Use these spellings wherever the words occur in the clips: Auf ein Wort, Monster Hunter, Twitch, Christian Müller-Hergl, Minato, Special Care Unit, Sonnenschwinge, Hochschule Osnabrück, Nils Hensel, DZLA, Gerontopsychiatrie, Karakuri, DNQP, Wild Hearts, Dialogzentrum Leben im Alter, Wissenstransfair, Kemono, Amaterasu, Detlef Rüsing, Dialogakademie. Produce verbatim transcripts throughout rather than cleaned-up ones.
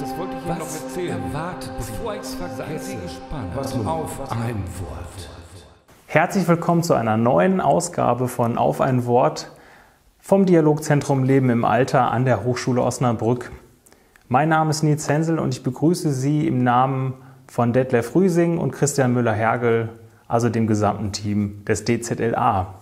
Das wollte ich Ihnen noch erzählen. Erwartet, bevor ich es vergesse, was auf ein Wort. Herzlich willkommen zu einer neuen Ausgabe von Auf ein Wort vom Dialogzentrum Leben im Alter an der Hochschule Osnabrück. Mein Name ist Nils Hensel und ich begrüße Sie im Namen von Detlef Rüsing und Christian Müller-Hergl, also dem gesamten Team des D Z L A.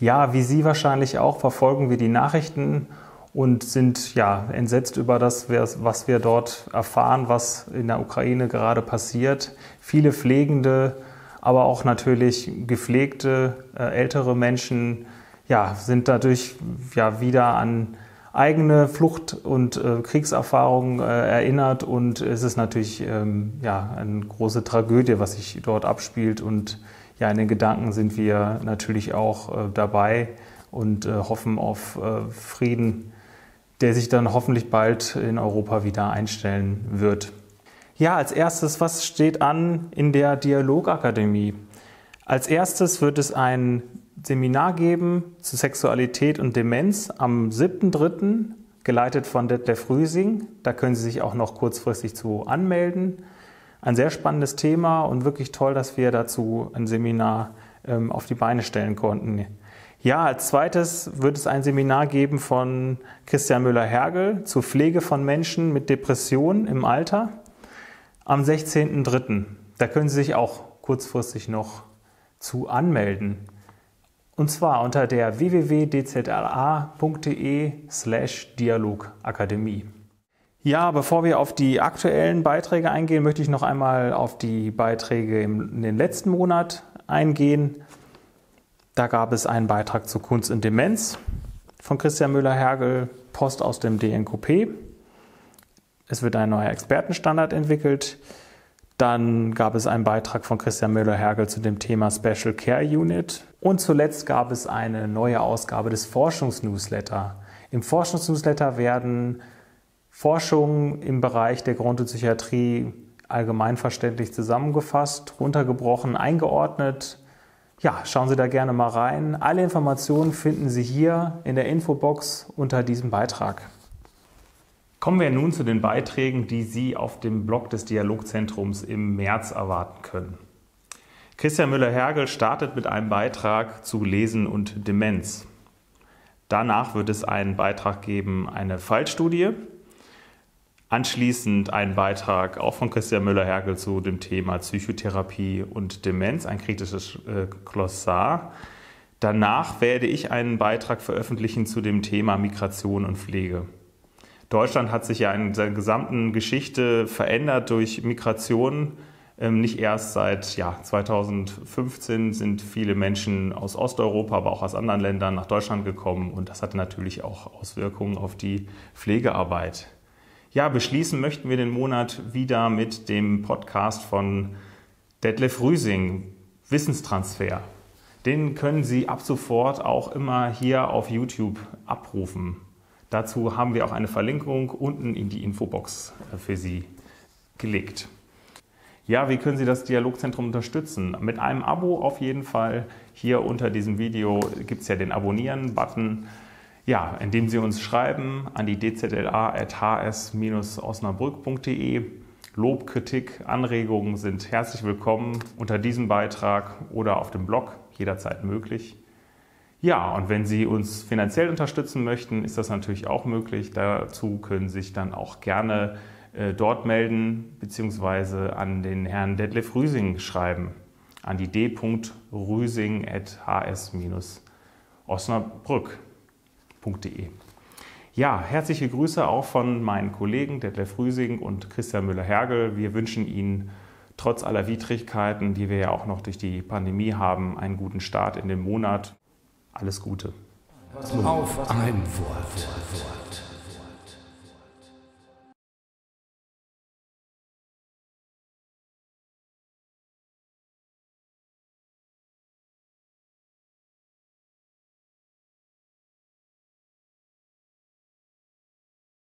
Ja, wie Sie wahrscheinlich auch, verfolgen wir die Nachrichten und sind ja entsetzt über das, was wir dort erfahren, was in der Ukraine gerade passiert. Viele Pflegende, aber auch natürlich gepflegte äh, ältere Menschen ja, sind dadurch ja, wieder an eigene Flucht- und äh, Kriegserfahrungen äh, erinnert. Und es ist natürlich ähm, ja, eine große Tragödie, was sich dort abspielt. Und ja, in den Gedanken sind wir natürlich auch äh, dabei und äh, hoffen auf äh, Frieden, der sich dann hoffentlich bald in Europa wieder einstellen wird. Ja, als erstes, was steht an in der Dialogakademie? Als erstes wird es ein Seminar geben zu Sexualität und Demenz am siebten dritten, geleitet von Detlef Rüsing. Da können Sie sich auch noch kurzfristig zu anmelden. Ein sehr spannendes Thema und wirklich toll, dass wir dazu ein Seminar ähm, auf die Beine stellen konnten. Ja, als zweites wird es ein Seminar geben von Christian Müller-Hergl zur Pflege von Menschen mit Depressionen im Alter am sechzehnten dritten. Da können Sie sich auch kurzfristig noch zu anmelden. Und zwar unter der w w w punkt d z l a punkt d e slash Dialogakademie. Ja, bevor wir auf die aktuellen Beiträge eingehen, möchte ich noch einmal auf die Beiträge in den letzten Monat eingehen. Da gab es einen Beitrag zu Kunst und Demenz von Christian Müller-Hergl, Post aus dem D N Q P. Es wird ein neuer Expertenstandard entwickelt. Dann gab es einen Beitrag von Christian Müller-Hergl zu dem Thema Special Care Unit. Und zuletzt gab es eine neue Ausgabe des Forschungsnewsletter. Im Forschungsnewsletter werden Forschungen im Bereich der Gerontopsychiatrie allgemeinverständlich zusammengefasst, runtergebrochen, eingeordnet. Ja, schauen Sie da gerne mal rein. Alle Informationen finden Sie hier in der Infobox unter diesem Beitrag. Kommen wir nun zu den Beiträgen, die Sie auf dem Blog des Dialogzentrums im März erwarten können. Christian Müller-Hergl startet mit einem Beitrag zu Lesen und Demenz. Danach wird es einen Beitrag geben, eine Fallstudie. Anschließend einen Beitrag auch von Christian Müller-Hergl zu dem Thema Psychotherapie und Demenz, ein kritisches äh, Glossar. Danach werde ich einen Beitrag veröffentlichen zu dem Thema Migration und Pflege. Deutschland hat sich ja in seiner gesamten Geschichte verändert durch Migration. Ähm, nicht erst seit ja, zweitausendfünfzehn sind viele Menschen aus Osteuropa, aber auch aus anderen Ländern nach Deutschland gekommen. Und das hat natürlich auch Auswirkungen auf die Pflegearbeit. Ja, beschließen möchten wir den Monat wieder mit dem Podcast von Detlef Rüsing, Wissenstransfer. Den können Sie ab sofort auch immer hier auf YouTube abrufen. Dazu haben wir auch eine Verlinkung unten in die Infobox für Sie gelegt. Ja, wie können Sie das Dialogzentrum unterstützen? Mit einem Abo auf jeden Fall. Hier unter diesem Video gibt es ja den Abonnieren-Button. Ja, indem Sie uns schreiben an die d z l a at h s bindestrich osnabrück punkt d e. Lob, Kritik, Anregungen sind herzlich willkommen unter diesem Beitrag oder auf dem Blog, jederzeit möglich. Ja, und wenn Sie uns finanziell unterstützen möchten, ist das natürlich auch möglich. Dazu können Sie sich dann auch gerne äh, dort melden bzw. an den Herrn Detlef Rüsing schreiben, an die d punkt rüsing at h s bindestrich osnabrück punkt d e. Ja, herzliche Grüße auch von meinen Kollegen Detlef Rüsing und Christian Müller-Hergl. Wir wünschen Ihnen trotz aller Widrigkeiten, die wir ja auch noch durch die Pandemie haben, einen guten Start in den Monat. Alles Gute. Auf ein Wort.